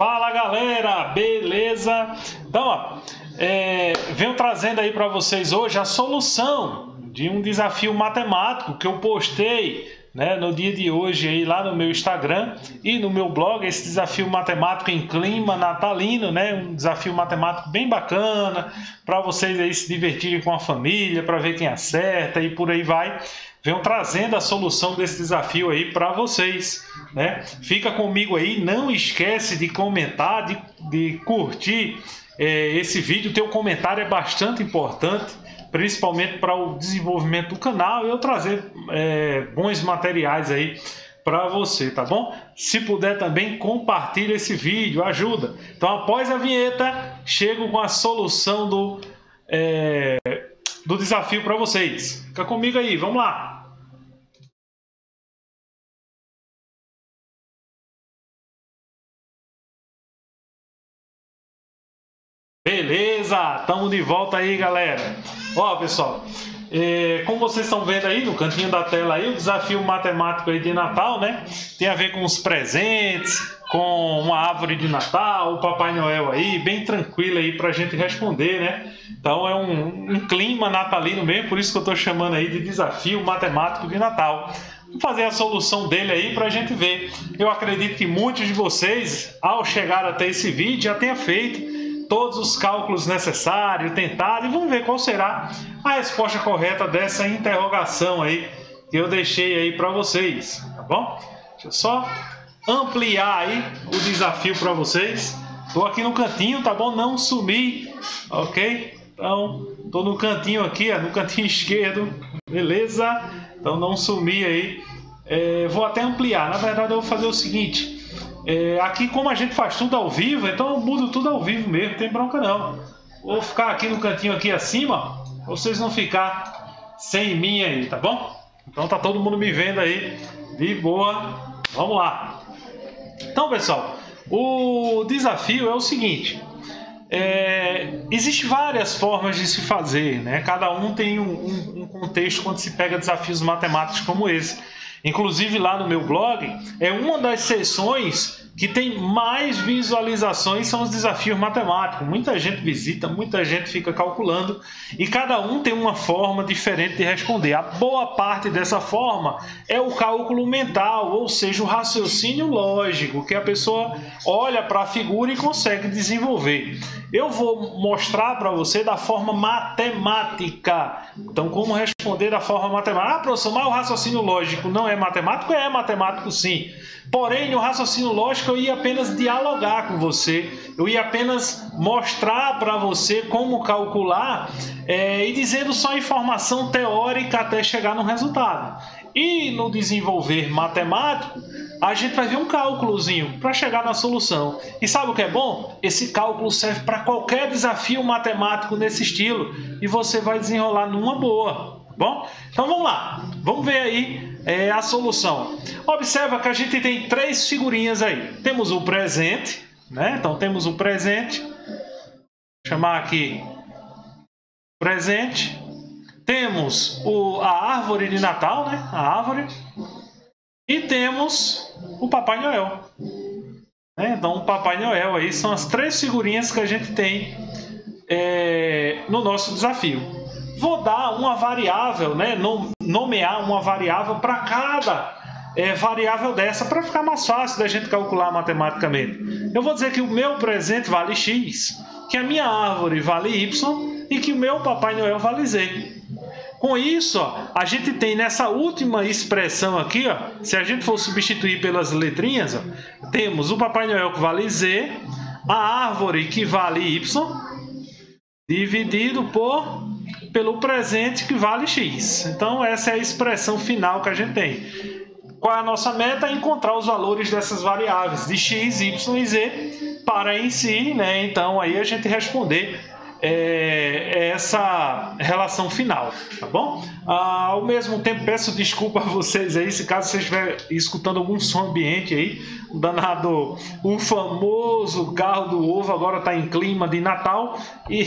Fala galera, beleza? Então, venho trazendo aí para vocês hoje a solução de um desafio matemático que eu postei, né, no dia de hoje aí lá no meu Instagram e no meu blog, esse desafio matemático em clima natalino, né? Um desafio matemático bem bacana para vocês aí se divertirem com a família, para ver quem acerta e por aí vai. Venho trazendo a solução desse desafio aí para vocês, né? Fica comigo aí, não esquece de comentar, de curtir esse vídeo. Teu comentário é bastante importante, principalmente para o desenvolvimento do canal e eu trazer bons materiais aí para você, tá bom? Se puder também, compartilha esse vídeo, ajuda. Então, após a vinheta, chego com a solução do desafio para vocês. Fica comigo aí, vamos lá! Beleza, estamos de volta aí, galera. Ó, pessoal, como vocês estão vendo aí no cantinho da tela aí, o desafio matemático aí de Natal, né? Tem a ver com os presentes, com uma árvore de Natal, o Papai Noel aí, bem tranquilo aí pra gente responder, né? Então é um clima natalino mesmo, por isso que eu tô chamando aí de desafio matemático de Natal. Vou fazer a solução dele aí para a gente ver. Eu acredito que muitos de vocês, ao chegar até esse vídeo, já tenha feito todos os cálculos necessários, tentado, e vamos ver qual será a resposta correta dessa interrogação aí que eu deixei aí para vocês, tá bom? Deixa eu só ampliar aí o desafio para vocês. Tô aqui no cantinho, tá bom? Não sumi, ok? Então, tô no cantinho aqui, no cantinho esquerdo, beleza? Então, não sumi aí. Vou até ampliar. Na verdade, eu vou fazer o seguinte. Aqui, como a gente faz tudo ao vivo, então eu mudo tudo ao vivo mesmo, não tem bronca não. Vou ficar aqui no cantinho aqui acima, pra vocês não ficar sem mim aí, tá bom? Então tá todo mundo me vendo aí, de boa. Vamos lá. Então, pessoal, o desafio é o seguinte. Existem várias formas de se fazer, né? Cada um tem um contexto quando se pega desafios matemáticos como esse. Inclusive lá no meu blog, é uma das seções que tem mais visualizações, são os desafios matemáticos. Muita gente visita, muita gente fica calculando e cada um tem uma forma diferente de responder. A boa parte dessa forma é o cálculo mental, ou seja, o raciocínio lógico, que a pessoa olha para a figura e consegue desenvolver. Eu vou mostrar para você da forma matemática. Então, como responder da forma matemática? Ah, professor, mas o raciocínio lógico não é matemático? É matemático, sim. Porém, no raciocínio lógico, eu ia apenas dialogar com você. Eu ia apenas mostrar para você como calcular e dizendo só informação teórica até chegar no resultado. E no desenvolver matemático, a gente vai ver um cálculozinho para chegar na solução. E sabe o que é bom? Esse cálculo serve para qualquer desafio matemático nesse estilo. E você vai desenrolar numa boa, tá bom? Então vamos lá, vamos ver aí a solução. Observa que a gente tem três figurinhas aí. Temos o presente, né? Então temos o presente. Vou chamar aqui presente. Temos a árvore de Natal, né? A árvore. E temos o Papai Noel. Né? Então, o Papai Noel aí são as três figurinhas que a gente tem no nosso desafio. Vou dar uma variável, né? Nomear uma variável para cada variável dessa, para ficar mais fácil da gente calcular matematicamente. Eu vou dizer que o meu presente vale X, que a minha árvore vale Y e que o meu Papai Noel vale Z. Com isso, ó, a gente tem nessa última expressão aqui, ó, se a gente for substituir pelas letrinhas, ó, temos o Papai Noel que vale Z, a árvore que vale Y, dividido pelo presente que vale X. Então, essa é a expressão final que a gente tem. Qual é a nossa meta? É encontrar os valores dessas variáveis de X, Y e Z para em si, né? Então, aí a gente responder essa relação final, tá bom? Ao mesmo tempo, peço desculpa a vocês aí, se caso vocês estiverem escutando algum som ambiente aí, danado, o famoso carro do ovo agora está em clima de Natal e,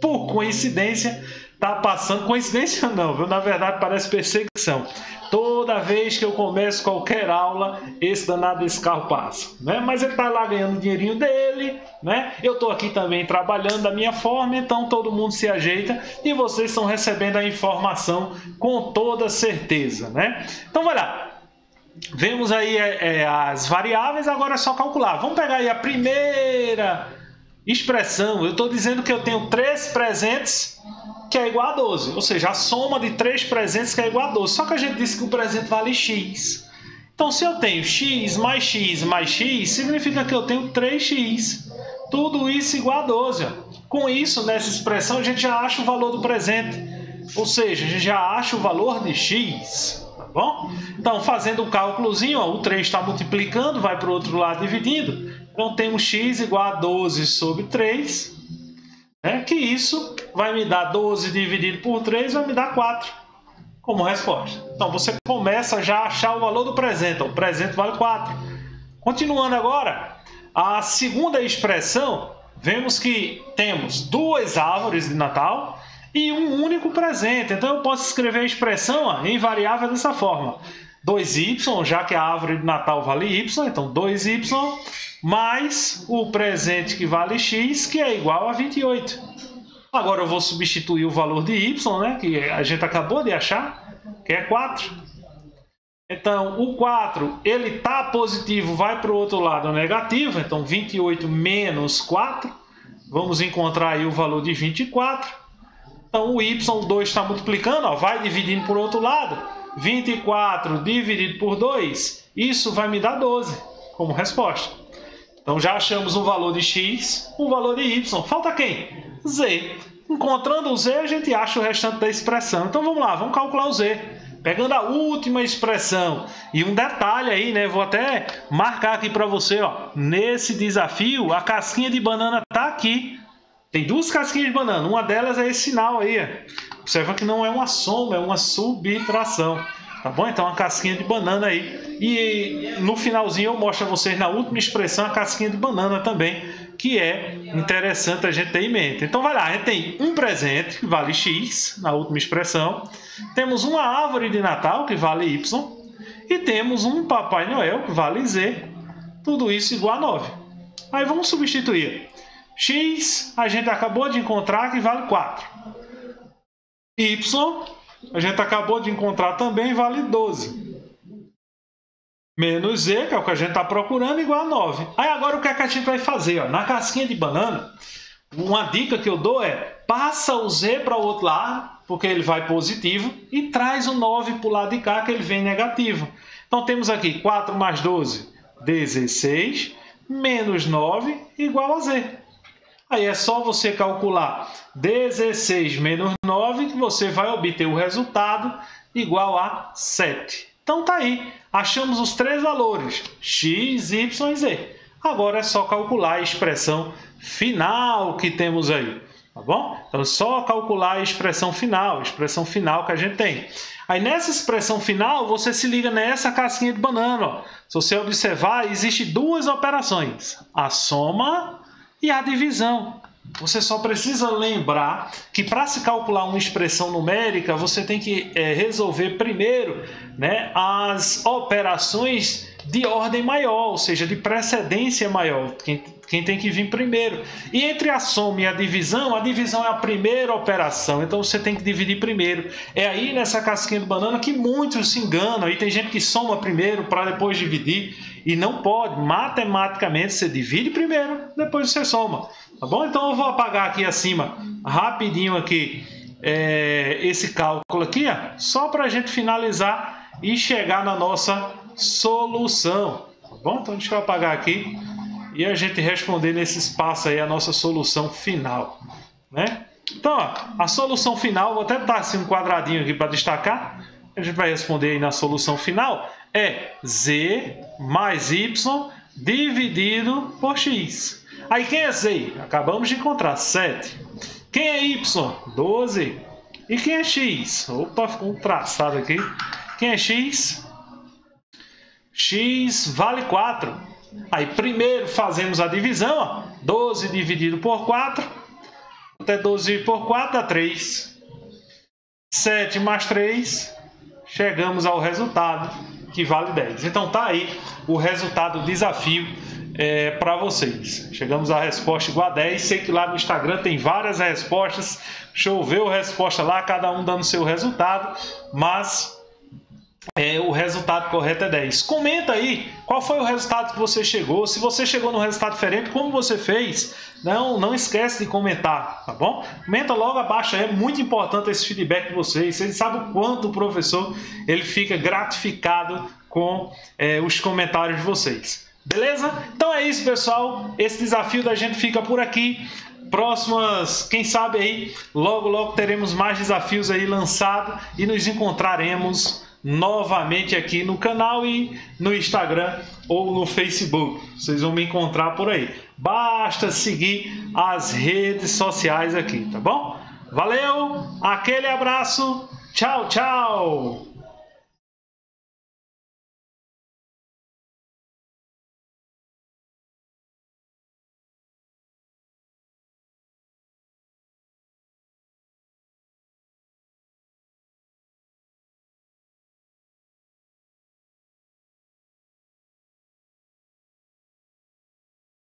por coincidência, está passando... Coincidência não, viu? Na verdade, parece perseguição. Tô toda vez que eu começo qualquer aula, esse danado desse carro passa, né? Mas ele está lá ganhando o dinheirinho dele, né? Eu estou aqui também trabalhando da minha forma, então todo mundo se ajeita e vocês estão recebendo a informação com toda certeza, né? Então vai lá. Vemos aí as variáveis, agora é só calcular. Vamos pegar aí a primeira expressão. Eu estou dizendo que eu tenho 3 presentes que é igual a 12. Ou seja, a soma de 3 presentes que é igual a 12. Só que a gente disse que o presente vale x. Então, se eu tenho x mais x mais x, significa que eu tenho 3x. Tudo isso igual a 12. Com isso, nessa expressão, a gente já acha o valor do presente. Ou seja, a gente já acha o valor de x. Bom, então fazendo um cálculozinho, ó, o 3 está multiplicando, vai para o outro lado dividindo. Então temos x igual a 12 sobre 3, né? Que isso vai me dar 12 dividido por 3, vai me dar 4 como resposta. Então você começa já a achar o valor do presente, ó, o presente vale 4. Continuando agora, a segunda expressão, vemos que temos 2 árvores de Natal e um único presente. Então eu posso escrever a expressão, ó, em variável dessa forma. 2y, já que a árvore de Natal vale y, então 2y mais o presente que vale x, que é igual a 28. Agora eu vou substituir o valor de y, né, que a gente acabou de achar, que é 4. Então o 4, ele está positivo, vai para o outro lado negativo, então 28 menos 4. Vamos encontrar aí o valor de 24. Então, o y, o 2 está multiplicando, ó, vai dividindo por outro lado. 24 dividido por 2, isso vai me dar 12 como resposta. Então, já achamos o valor de x, o valor de y. Falta quem? Z. Encontrando o z, a gente acha o restante da expressão. Então, vamos lá, vamos calcular o z. Pegando a última expressão. E um detalhe aí, né? Vou até marcar aqui para você, ó. Nesse desafio, a casquinha de banana está aqui. Tem 2 casquinhas de banana, uma delas é esse sinal aí. Observa que não é uma soma, é uma subtração. Tá bom? Então, uma casquinha de banana aí. E no finalzinho eu mostro a vocês, na última expressão, a casquinha de banana também, que é interessante a gente ter em mente. Então, vai lá. A gente tem um presente, que vale x, na última expressão. Temos uma árvore de Natal, que vale y. E temos um Papai Noel, que vale z. Tudo isso igual a 9. Aí, vamos substituir. X, a gente acabou de encontrar, que vale 4. Y, a gente acabou de encontrar também, vale 12. Menos Z, que é o que a gente está procurando, igual a 9. Aí agora o que a gente vai fazer? Ó? Na casquinha de banana, uma dica que eu dou é, passa o Z para o outro lado, porque ele vai positivo, e traz o 9 para o lado de cá, que ele vem negativo. Então temos aqui 4 mais 12, 16, menos 9, igual a Z. Aí é só você calcular 16 menos 9 que você vai obter o resultado igual a 7. Então tá aí, achamos os 3 valores, x, y e z. Agora é só calcular a expressão final que temos aí, tá bom? Então é só calcular a expressão final que a gente tem. Aí nessa expressão final, você se liga nessa casquinha de banana, ó. Se você observar, existe 2 operações, a soma e a divisão. Você só precisa lembrar que para se calcular uma expressão numérica, você tem que resolver primeiro, né, as operações de ordem maior, ou seja, de precedência maior, quem tem que vir primeiro. E entre a soma e a divisão é a primeira operação, então você tem que dividir primeiro. É aí nessa casquinha de banana que muitos se enganam, e tem gente que soma primeiro para depois dividir, e não pode, matematicamente você divide primeiro, depois você soma, tá bom? Então eu vou apagar aqui acima, rapidinho aqui, esse cálculo aqui, ó, só para a gente finalizar e chegar na nossa solução, tá bom? Então deixa eu apagar aqui e a gente responder nesse espaço aí a nossa solução final, né? Então, ó, a solução final, vou até botar assim um quadradinho aqui para destacar, a gente vai responder aí na solução final, é z mais y dividido por x. Aí quem é z? Acabamos de encontrar, 7. Quem é y? 12. E quem é x? Opa, ficou um traçado aqui. Quem é x? X vale 4. Aí primeiro fazemos a divisão, ó, 12 dividido por 4, até 12 por 4 dá 3. 7 mais 3, chegamos ao resultado que vale 10. Então tá aí o resultado do desafio para vocês. Chegamos à resposta igual a 10. Sei que lá no Instagram tem várias respostas. Choveu resposta lá, cada um dando seu resultado, mas o resultado correto é 10. Comenta aí qual foi o resultado que você chegou. Se você chegou num resultado diferente, como você fez? Não esquece de comentar, tá bom? Comenta logo abaixo, é muito importante esse feedback de vocês. Vocês sabem o quanto o professor ele fica gratificado com os comentários de vocês. Beleza? Então é isso, pessoal. Esse desafio da gente fica por aqui. Próximas, quem sabe aí, logo teremos mais desafios aí lançados e nos encontraremos novamente aqui no canal e no Instagram ou no Facebook. Vocês vão me encontrar por aí. Basta seguir as redes sociais aqui, tá bom? Valeu, aquele abraço, tchau, tchau!